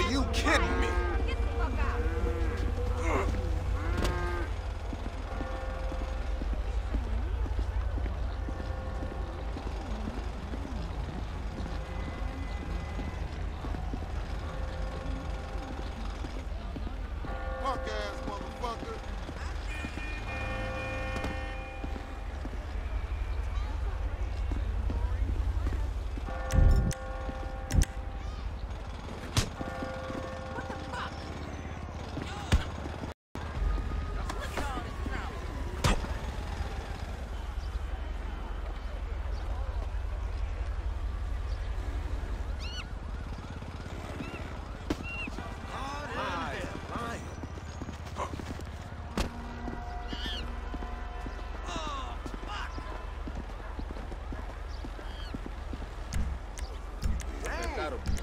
Are you kidding me? Get the fuck out. Claro.